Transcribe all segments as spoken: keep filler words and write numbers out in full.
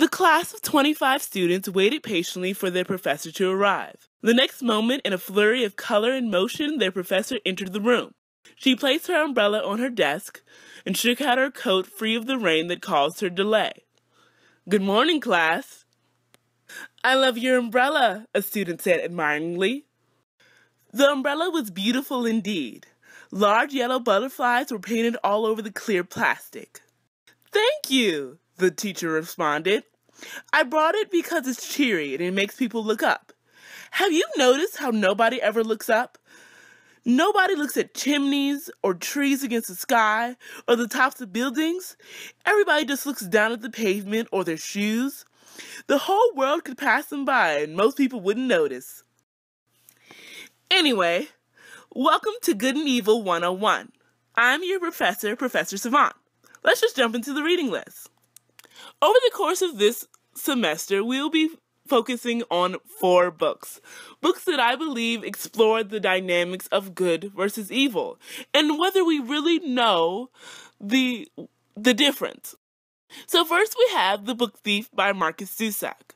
The class of twenty-five students waited patiently for their professor to arrive. The next moment, in a flurry of color and motion, their professor entered the room. She placed her umbrella on her desk and shook out her coat free of the rain that caused her delay. "Good morning, class." "I love your umbrella," a student said admiringly. The umbrella was beautiful indeed. Large yellow butterflies were painted all over the clear plastic. "Thank you," the teacher responded. "I brought it because it's cheery and it makes people look up. Have you noticed how nobody ever looks up? Nobody looks at chimneys or trees against the sky or the tops of buildings. Everybody just looks down at the pavement or their shoes. The whole world could pass them by and most people wouldn't notice. Anyway, welcome to Good and Evil one oh one. I'm your professor, Professor Savant. Let's just jump into the reading list. Over the course of this semester, we'll be focusing on four books. Books that I believe explore the dynamics of good versus evil, and whether we really know the, the difference. So first we have The Book Thief by Markus Zusak.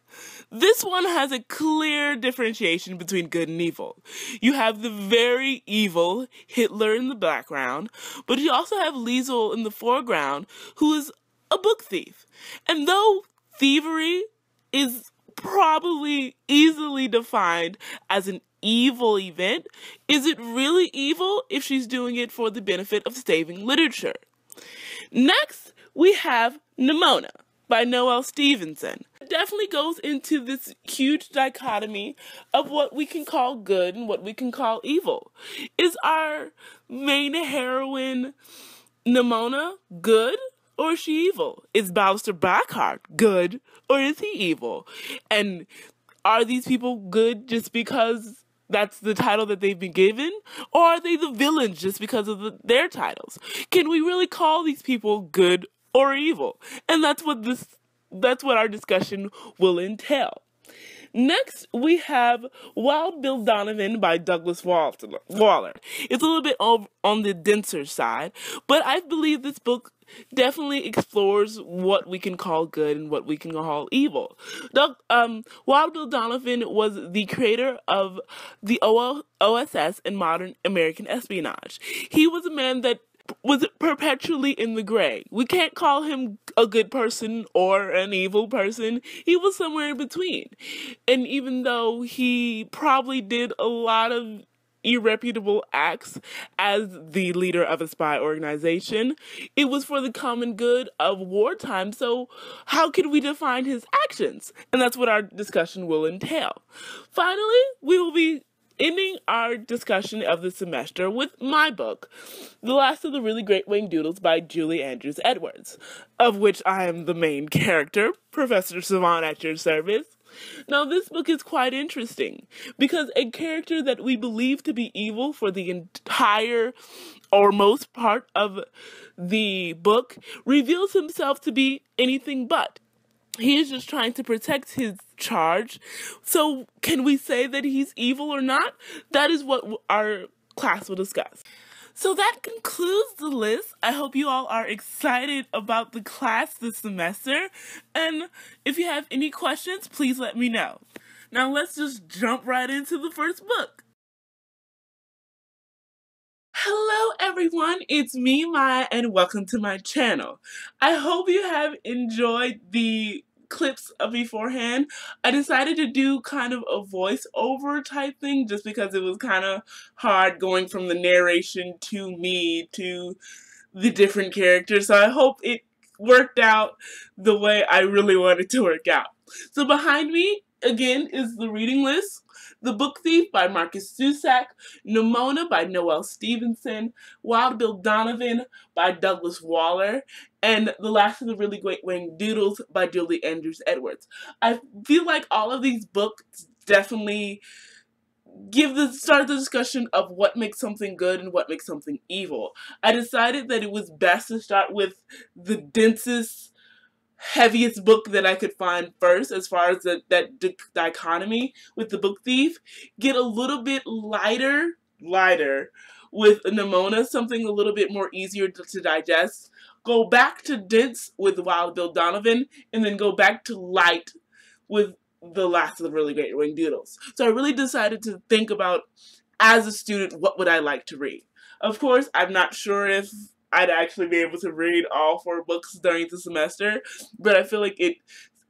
This one has a clear differentiation between good and evil. You have the very evil Hitler in the background, but you also have Liesel in the foreground, who is a book thief. And though thievery is probably easily defined as an evil event, is it really evil if she's doing it for the benefit of saving literature? Next, we have Nimona by Noelle Stevenson. It definitely goes into this huge dichotomy of what we can call good and what we can call evil. Is our main heroine, Nimona, good or is she evil? Is Ballester Blackheart good or is he evil? And are these people good just because that's the title that they've been given? Or are they the villains just because of the, their titles? Can we really call these people good or evil? And that's what this, that's what our discussion will entail. Next, we have Wild Bill Donovan by Douglas Waller. It's a little bit on the denser side, but I believe this book definitely explores what we can call good and what we can call evil. Doug, um, Wild Bill Donovan was the creator of the O S S and modern American espionage. He was a man that was perpetually in the gray. We can't call him a good person or an evil person. He was somewhere in between. And even though he probably did a lot of irreputable acts as the leader of a spy organization, it was for the common good of wartime. So how could we define his actions? And that's what our discussion will entail. Finally, we will be ending our discussion of the semester with my book, The Last of the Really Great Whangdoodles by Julie Andrews Edwards, of which I am the main character, Professor Savant at your service. Now, this book is quite interesting because a character that we believe to be evil for the entire or most part of the book reveals himself to be anything but. He is just trying to protect his charge. So can we say that he's evil or not? That is what our class will discuss. So that concludes the list. I hope you all are excited about the class this semester. And if you have any questions, please let me know. Now let's just jump right into the first book. Hello everyone, it's me, Maya, and welcome to my channel. I hope you have enjoyed the clips of beforehand. I decided to do kind of a voiceover type thing just because it was kind of hard going from the narration to me to the different characters. So I hope it worked out the way I really wanted to work out. So behind me, again, is the reading list. The Book Thief by Markus Zusak, Nimona by Noelle Stevenson, Wild Bill Donovan by Douglas Waller, and The Last of the Really Great Whangdoodles by Julie Andrews Edwards. I feel like all of these books definitely give the start the discussion of what makes something good and what makes something evil. I decided that it was best to start with the densest, heaviest book that I could find first, as far as the, that di dichotomy with The Book Thief. Get a little bit lighter, lighter with Nimona, something a little bit more easier to, to digest. go back to Dense with Wild Bill Donovan, and then go back to Light with The Last of the Really Great Whangdoodles. So I really decided to think about, as a student, what would I like to read? Of course, I'm not sure if I'd actually be able to read all four books during the semester, but I feel like it,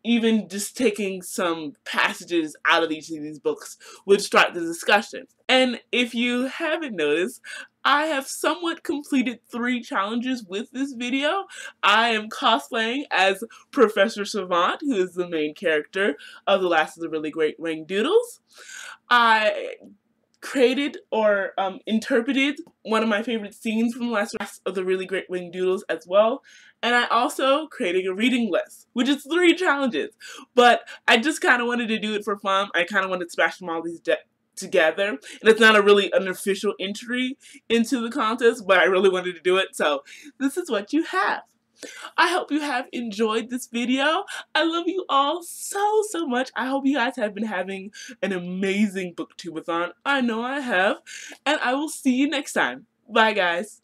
even just taking some passages out of each of these books would start the discussion. And if you haven't noticed, I have somewhat completed three challenges with this video. I am cosplaying as Professor Savant, who is the main character of The Last of the Really Great Whangdoodles. I created or um, interpreted one of my favorite scenes from The Last of the Really Great Whangdoodles as well. And I also created a reading list, which is three challenges. But I just kind of wanted to do it for fun. I kind of wanted to smash them all these depths together, and it's not a really an official entry into the contest, but I really wanted to do it, so this is what you have. I hope you have enjoyed this video. I love you all so, so much. I hope you guys have been having an amazing BookTube-A-Thon. I know I have, and I will see you next time. Bye, guys.